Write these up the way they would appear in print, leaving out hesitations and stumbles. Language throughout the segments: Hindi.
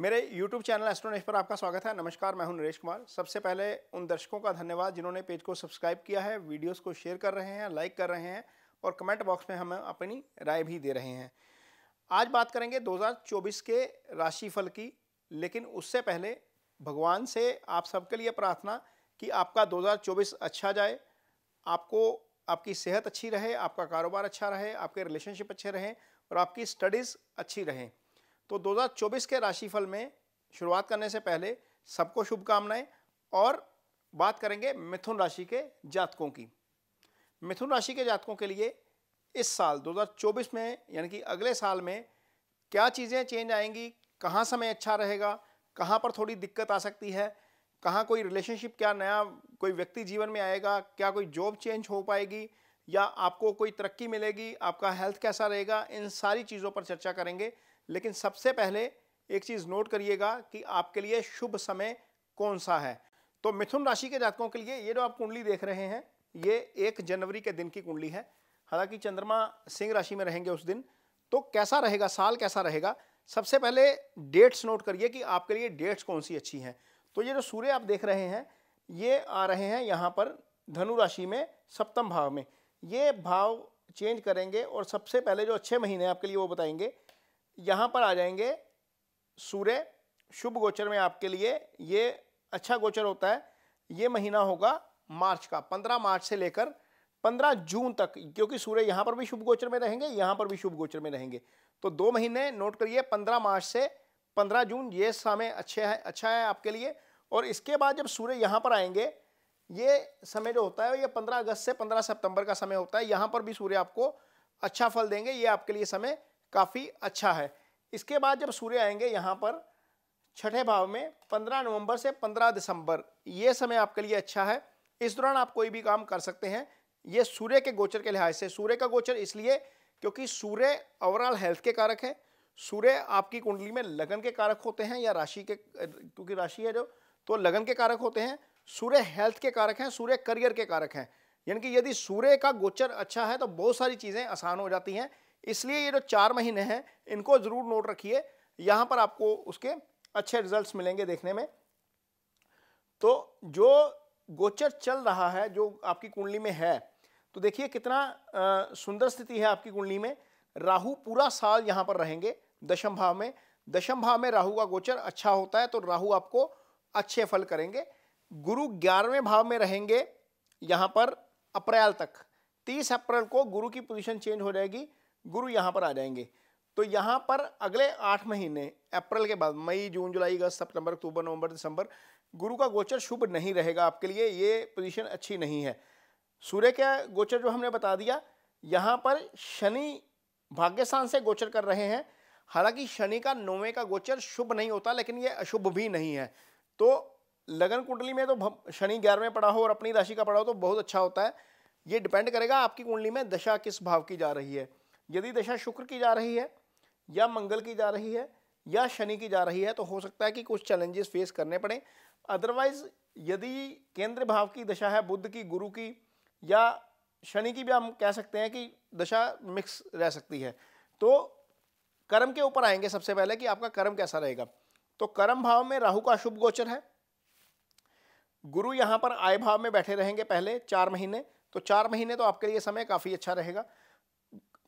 मेरे YouTube चैनल एस्ट्रोनेश पर आपका स्वागत है। नमस्कार, मैं हूं नरेश कुमार। सबसे पहले उन दर्शकों का धन्यवाद जिन्होंने पेज को सब्सक्राइब किया है, वीडियोस को शेयर कर रहे हैं, लाइक कर रहे हैं और कमेंट बॉक्स में हमें अपनी राय भी दे रहे हैं। आज बात करेंगे 2024 के राशिफल की, लेकिन उससे पहले भगवान से आप सबके लिए प्रार्थना कि आपका 2024 अच्छा जाए, आपको आपकी सेहत अच्छी रहे, आपका कारोबार अच्छा रहे, आपके रिलेशनशिप अच्छे रहें और आपकी स्टडीज़ अच्छी रहें। तो 2024 के राशिफल में शुरुआत करने से पहले सबको शुभकामनाएं और बात करेंगे मिथुन राशि के जातकों की। मिथुन राशि के जातकों के लिए इस साल 2024 में यानी कि अगले साल में क्या चीज़ें चेंज आएंगी, कहाँ समय अच्छा रहेगा, कहाँ पर थोड़ी दिक्कत आ सकती है, कहाँ कोई रिलेशनशिप, क्या नया कोई व्यक्ति जीवन में आएगा, क्या कोई जॉब चेंज हो पाएगी या आपको कोई तरक्की मिलेगी, आपका हेल्थ कैसा रहेगा, इन सारी चीज़ों पर चर्चा करेंगे। लेकिन सबसे पहले एक चीज़ नोट करिएगा कि आपके लिए शुभ समय कौन सा है। तो मिथुन राशि के जातकों के लिए ये जो आप कुंडली देख रहे हैं ये 1 जनवरी के दिन की कुंडली है। हालांकि चंद्रमा सिंह राशि में रहेंगे उस दिन। तो कैसा रहेगा साल, कैसा रहेगा, सबसे पहले डेट्स नोट करिए कि आपके लिए डेट्स कौन सी अच्छी हैं। तो ये जो सूर्य आप देख रहे हैं ये आ रहे हैं यहाँ पर धनु राशि में सप्तम भाव में। ये भाव चेंज करेंगे और सबसे पहले जो अच्छे महीने आपके लिए वो बताएंगे। यहाँ पर आ जाएंगे सूर्य शुभ गोचर में, आपके लिए ये अच्छा गोचर होता है। ये महीना होगा मार्च का, 15 मार्च से लेकर 15 जून तक, क्योंकि सूर्य यहाँ पर भी शुभ गोचर में रहेंगे, यहाँ पर भी शुभ गोचर में रहेंगे। तो 2 महीने नोट करिए, 15 मार्च से 15 जून, ये समय अच्छा है आपके लिए। और इसके बाद जब सूर्य यहाँ पर आएंगे ये समय जो होता है ये 15 अगस्त से 15 सितंबर का समय होता है। यहाँ पर भी सूर्य आपको अच्छा फल देंगे, ये आपके लिए समय काफ़ी अच्छा है। इसके बाद जब सूर्य आएंगे यहाँ पर छठे भाव में 15 नवंबर से 15 दिसंबर, ये समय आपके लिए अच्छा है। इस दौरान आप कोई भी काम कर सकते हैं, ये सूर्य के गोचर के लिहाज से। सूर्य का गोचर इसलिए क्योंकि सूर्य ओवरऑल हेल्थ के कारक है, सूर्य आपकी कुंडली में लगन के कारक होते हैं या राशि के, क्योंकि राशि है जो, तो लगन के कारक होते हैं। सूर्य हेल्थ के कारक हैं, सूर्य करियर के कारक हैं। यानी कि यदि सूर्य का गोचर अच्छा है तो बहुत सारी चीज़ें आसान हो जाती हैं। इसलिए ये जो 4 महीने हैं इनको ज़रूर नोट रखिए, यहाँ पर आपको उसके अच्छे रिजल्ट्स मिलेंगे देखने में। तो जो गोचर चल रहा है जो आपकी कुंडली में है, तो देखिए कितना सुंदर स्थिति है आपकी कुंडली में। राहु पूरा साल यहाँ पर रहेंगे दशम भाव में। दशम भाव में राहु का गोचर अच्छा होता है, तो राहु आपको अच्छे फल करेंगे। गुरु 11वें भाव में रहेंगे यहाँ पर अप्रैल तक। 30 अप्रैल को गुरु की पोजीशन चेंज हो जाएगी, गुरु यहाँ पर आ जाएंगे। तो यहाँ पर अगले 8 महीने अप्रैल के बाद मई, जून, जुलाई, अगस्त, सितंबर, अक्टूबर, नवंबर, दिसंबर, गुरु का गोचर शुभ नहीं रहेगा आपके लिए, ये पोजीशन अच्छी नहीं है। सूर्य का गोचर जो हमने बता दिया, यहाँ पर शनि भाग्यस्थान से गोचर कर रहे हैं। हालांकि शनि का 9वें का गोचर शुभ नहीं होता, लेकिन ये अशुभ भी नहीं है। तो लगन कुंडली में तो शनि 11वें पड़ा हो और अपनी राशि का पड़ा हो तो बहुत अच्छा होता है। ये डिपेंड करेगा आपकी कुंडली में दशा किस भाव की जा रही है। यदि दशा शुक्र की जा रही है या मंगल की जा रही है या शनि की जा रही है तो हो सकता है कि कुछ चैलेंजेस फेस करने पड़े। अदरवाइज यदि केंद्र भाव की दशा है बुध की, गुरु की या शनि की, भी हम कह सकते हैं कि दशा मिक्स रह सकती है। तो कर्म के ऊपर आएंगे सबसे पहले कि आपका कर्म कैसा रहेगा। तो कर्म भाव में राहु का शुभ गोचर है, गुरु यहाँ पर आय भाव में बैठे रहेंगे पहले 4 महीने। तो 4 महीने तो आपके लिए समय काफ़ी अच्छा रहेगा।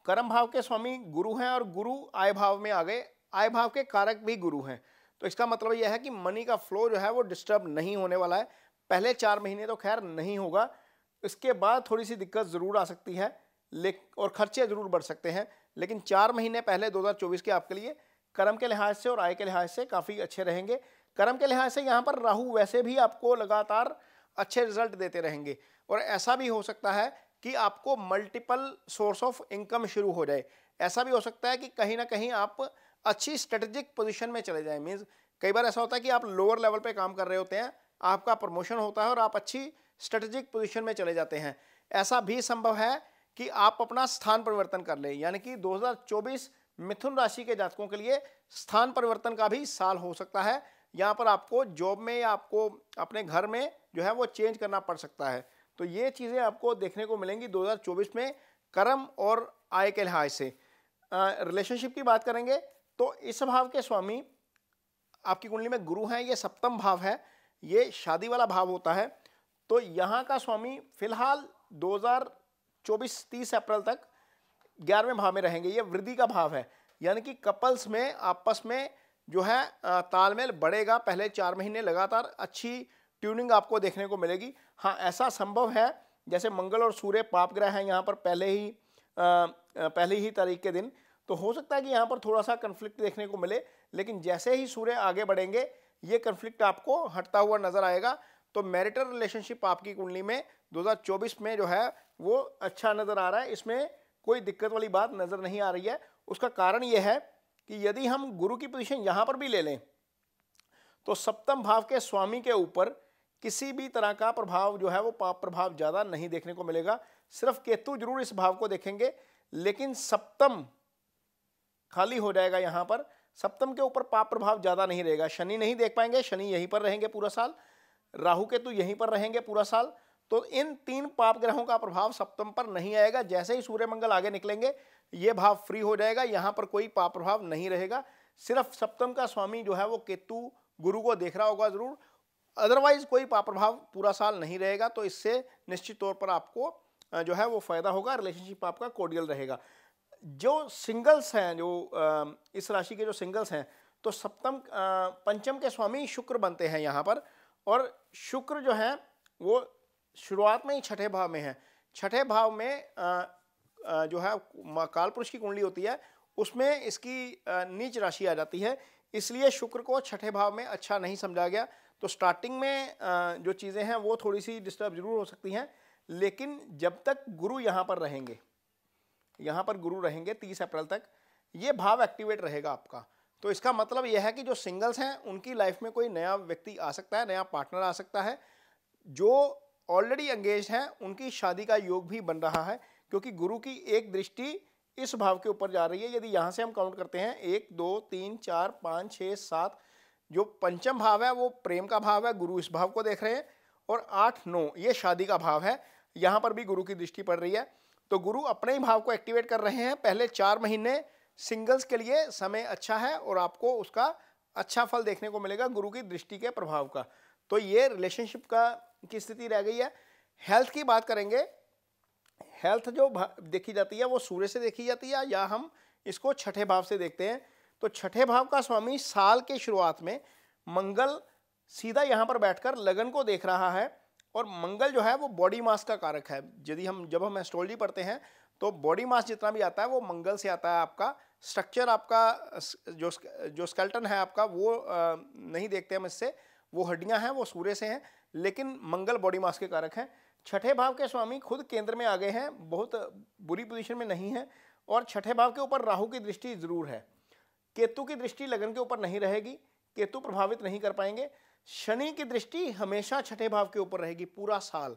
कर्म भाव के स्वामी गुरु हैं और गुरु आय भाव में आ गए, आय भाव के कारक भी गुरु हैं। तो इसका मतलब यह है कि मनी का फ्लो जो है वो डिस्टर्ब नहीं होने वाला है। पहले 4 महीने तो खैर नहीं होगा, इसके बाद थोड़ी सी दिक्कत ज़रूर आ सकती है और खर्चे ज़रूर बढ़ सकते हैं। लेकिन 4 महीने पहले 2024 के आपके लिए कर्म के लिहाज से और आय के लिहाज से काफ़ी अच्छे रहेंगे। कर्म के लिहाज से यहाँ पर राहु वैसे भी आपको लगातार अच्छे रिजल्ट देते रहेंगे और ऐसा भी हो सकता है कि आपको मल्टीपल सोर्स ऑफ इनकम शुरू हो जाए। ऐसा भी हो सकता है कि कहीं ना कहीं आप अच्छी स्ट्रेटेजिक पोजीशन में चले जाएं। मीन्स कई बार ऐसा होता है कि आप लोअर लेवल पे काम कर रहे होते हैं, आपका प्रमोशन होता है और आप अच्छी स्ट्रेटेजिक पोजीशन में चले जाते हैं। ऐसा भी संभव है कि आप अपना स्थान परिवर्तन कर लें। यानी कि 2024 मिथुन राशि के जातकों के लिए स्थान परिवर्तन का भी साल हो सकता है। यहाँ पर आपको जॉब में या आपको अपने घर में जो है वो चेंज करना पड़ सकता है। तो ये चीज़ें आपको देखने को मिलेंगी 2024 में कर्म और आय के लिहाज से। रिलेशनशिप की बात करेंगे तो इस भाव के स्वामी आपकी कुंडली में गुरु हैं, ये सप्तम भाव है, ये शादी वाला भाव होता है, तो यहाँ का स्वामी फिलहाल 2024-30 अप्रैल तक 11वें भाव में रहेंगे। ये वृद्धि का भाव है, यानी कि कपल्स में आपस में जो है तालमेल बढ़ेगा। पहले 4 महीने लगातार अच्छी ट्यूनिंग आपको देखने को मिलेगी। हाँ, ऐसा संभव है जैसे मंगल और सूर्य पाप ग्रह हैं यहाँ पर पहले ही तारीख के दिन, तो हो सकता है कि यहाँ पर थोड़ा सा कन्फ्लिक्ट देखने को मिले, लेकिन जैसे ही सूर्य आगे बढ़ेंगे ये कन्फ्लिक्ट आपको हटता हुआ नजर आएगा। तो मैरिटल रिलेशनशिप आपकी कुंडली में 2024 में जो है वो अच्छा नज़र आ रहा है, इसमें कोई दिक्कत वाली बात नज़र नहीं आ रही है। उसका कारण ये है कि यदि हम गुरु की पोजीशन यहाँ पर भी ले लें तो सप्तम भाव के स्वामी के ऊपर किसी भी तरह का प्रभाव जो है वो पाप प्रभाव ज़्यादा नहीं देखने को मिलेगा। सिर्फ केतु जरूर इस भाव को देखेंगे, लेकिन सप्तम खाली हो जाएगा। यहाँ पर सप्तम के ऊपर पाप प्रभाव ज़्यादा नहीं रहेगा। शनि नहीं देख पाएंगे, शनि यहीं पर रहेंगे पूरा साल, राहु केतु यहीं पर रहेंगे पूरा साल। तो इन 3 पाप ग्रहों का प्रभाव सप्तम पर नहीं आएगा। जैसे ही सूर्य मंगल आगे निकलेंगे ये भाव फ्री हो जाएगा, यहाँ पर कोई पाप प्रभाव नहीं रहेगा। सिर्फ सप्तम का स्वामी जो है वो केतु गुरु को देख रहा होगा जरूर, अदरवाइज कोई पाप प्रभाव पूरा साल नहीं रहेगा। तो इससे निश्चित तौर पर आपको जो है वो फायदा होगा, रिलेशनशिप आपका कोडियल रहेगा। जो सिंगल्स हैं, जो इस राशि के जो सिंगल्स हैं, तो सप्तम पंचम के स्वामी शुक्र बनते हैं यहाँ पर, और शुक्र जो है वो शुरुआत में ही छठे भाव में है। छठे भाव में जो है काल पुरुष की कुंडली होती है, उसमें इसकी नीच राशि आ जाती है, इसलिए शुक्र को छठे भाव में अच्छा नहीं समझा गया। तो स्टार्टिंग में जो चीज़ें हैं वो थोड़ी सी डिस्टर्ब जरूर हो सकती हैं, लेकिन जब तक गुरु यहाँ पर रहेंगे, यहाँ पर गुरु रहेंगे 30 अप्रैल तक, ये भाव एक्टिवेट रहेगा आपका। तो इसका मतलब यह है कि जो सिंगल्स हैं उनकी लाइफ में कोई नया व्यक्ति आ सकता है, नया पार्टनर आ सकता है। जो ऑलरेडी एंगेज हैं उनकी शादी का योग भी बन रहा है, क्योंकि गुरु की एक दृष्टि इस भाव के ऊपर जा रही है। यदि यहाँ से हम काउंट करते हैं 1, 2, 3, 4, 5, 6, 7, जो पंचम भाव है वो प्रेम का भाव है, गुरु इस भाव को देख रहे हैं, और 8, 9 ये शादी का भाव है, यहाँ पर भी गुरु की दृष्टि पड़ रही है। तो गुरु अपने ही भाव को एक्टिवेट कर रहे हैं। पहले 4 महीने सिंगल्स के लिए समय अच्छा है और आपको उसका अच्छा फल देखने को मिलेगा गुरु की दृष्टि के प्रभाव का। तो ये रिलेशनशिप का की स्थिति रह गई है। हेल्थ की बात करेंगे। हेल्थ जो देखी जाती है वो सूर्य से देखी जाती है, या हम इसको छठे भाव से देखते हैं। तो छठे भाव का स्वामी साल के शुरुआत में मंगल सीधा यहाँ पर बैठकर लगन को देख रहा है, और मंगल जो है वो बॉडी मास का कारक है। यदि हम जब हम एस्ट्रोलॉजी पढ़ते हैं तो बॉडी मास जितना भी आता है वो मंगल से आता है। आपका स्ट्रक्चर, आपका जो स्केल्टन है आपका, वो नहीं देखते हम इससे, वो हड्डियां हैं वो सूर्य से हैं, लेकिन मंगल बॉडी मास के कारक हैं। छठे भाव के स्वामी खुद केंद्र में आ गए हैं, बहुत बुरी पोजीशन में नहीं है, और छठे भाव के ऊपर राहु की दृष्टि ज़रूर है। केतु की दृष्टि लगन के ऊपर नहीं रहेगी, केतु प्रभावित नहीं कर पाएंगे। शनि की दृष्टि हमेशा छठे भाव के ऊपर रहेगी पूरा साल।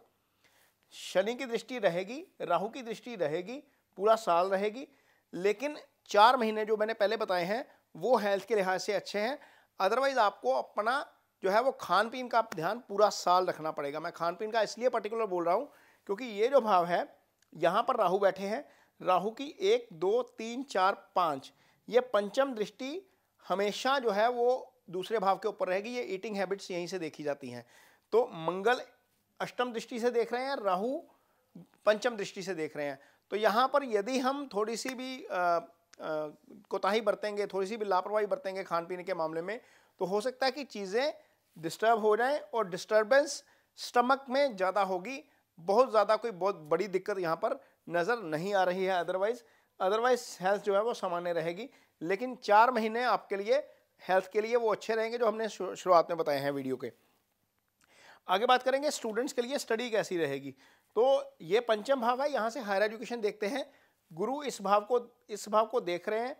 शनि की दृष्टि रहेगी, राहु की दृष्टि रहेगी, पूरा साल रहेगी, लेकिन 4 महीने जो मैंने पहले बताए हैं वो हेल्थ के लिहाज से अच्छे हैं। अदरवाइज आपको अपना जो है वो खान पीन का ध्यान पूरा साल रखना पड़ेगा। मैं खान पीन का इसलिए पर्टिकुलर बोल रहा हूँ क्योंकि ये जो भाव है यहाँ पर राहु बैठे हैं। राहु की 1, 2, 3, 4, 5 ये पंचम दृष्टि हमेशा जो है वो दूसरे भाव के ऊपर रहेगी। ये ईटिंग हैबिट्स यहीं से देखी जाती हैं। तो मंगल अष्टम दृष्टि से देख रहे हैं, राहु पंचम दृष्टि से देख रहे हैं। तो यहाँ पर यदि हम थोड़ी सी भी कोताही बरतेंगे, थोड़ी सी भी लापरवाही बरतेंगे खान पीने के मामले में, तो हो सकता है कि चीज़ें डिस्टर्ब हो जाएं, और डिस्टर्बेंस स्टमक में ज़्यादा होगी। बहुत ज़्यादा कोई बहुत बड़ी दिक्कत यहाँ पर नज़र नहीं आ रही है। अदरवाइज हेल्थ जो है वो सामान्य रहेगी, लेकिन 4 महीने आपके लिए हेल्थ के लिए वो अच्छे रहेंगे, जो हमने शुरुआत में बताए हैं वीडियो के। आगे बात करेंगे स्टूडेंट्स के लिए स्टडी कैसी रहेगी। तो ये पंचम भाव है, यहाँ से हायर एजुकेशन देखते हैं। गुरु इस भाव को देख रहे हैं।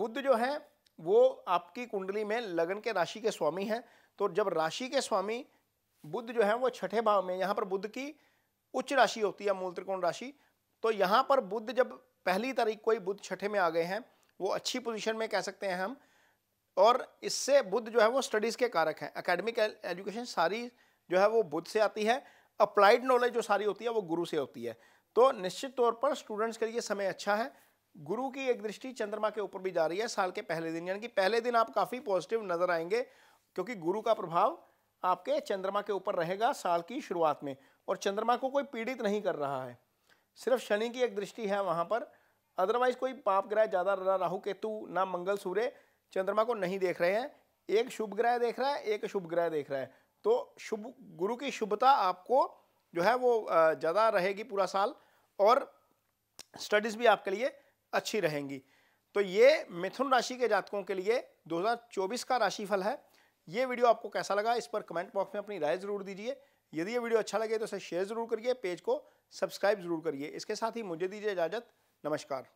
बुध जो है वो आपकी कुंडली में लगन के राशि के स्वामी हैं। तो जब राशि के स्वामी बुध जो है वो छठे भाव में, यहाँ पर बुध की उच्च राशि होती है मूल त्रिकोण राशि, तो यहाँ पर बुध जब पहली तारीख को ही बुध छठे में आ गए हैं, वो अच्छी पोजीशन में कह सकते हैं हम। और इससे बुध जो है वो स्टडीज़ के कारक हैं। एकेडमिक एजुकेशन सारी जो है वो बुध से आती है, अप्लाइड नॉलेज जो सारी होती है वो गुरु से होती है। तो निश्चित तौर पर स्टूडेंट्स के लिए समय अच्छा है। गुरु की एक दृष्टि चंद्रमा के ऊपर भी जा रही है साल के पहले दिन, यानी कि पहले दिन आप काफ़ी पॉजिटिव नजर आएंगे क्योंकि गुरु का प्रभाव आपके चंद्रमा के ऊपर रहेगा साल की शुरुआत में, और चंद्रमा को कोई पीड़ित नहीं कर रहा है, सिर्फ शनि की एक दृष्टि है वहाँ पर। अदरवाइज कोई पाप ग्रह ज़्यादा, राहु केतु ना मंगल सूर्य चंद्रमा को नहीं देख रहे हैं, एक शुभ ग्रह देख रहा है, एक अशुभ ग्रह देख रहा है। तो शुभ गुरु की शुभता आपको जो है वो ज़्यादा रहेगी पूरा साल, और स्टडीज़ भी आपके लिए अच्छी रहेंगी। तो ये मिथुन राशि के जातकों के लिए 2024 का राशिफल है। ये वीडियो आपको कैसा लगा इस पर कमेंट बॉक्स में अपनी राय ज़रूर दीजिए। यदि ये वीडियो अच्छा लगे तो इसे शेयर ज़रूर करिए, पेज को सब्सक्राइब ज़रूर करिए। इसके साथ ही मुझे दीजिए इजाज़त। नमस्कार।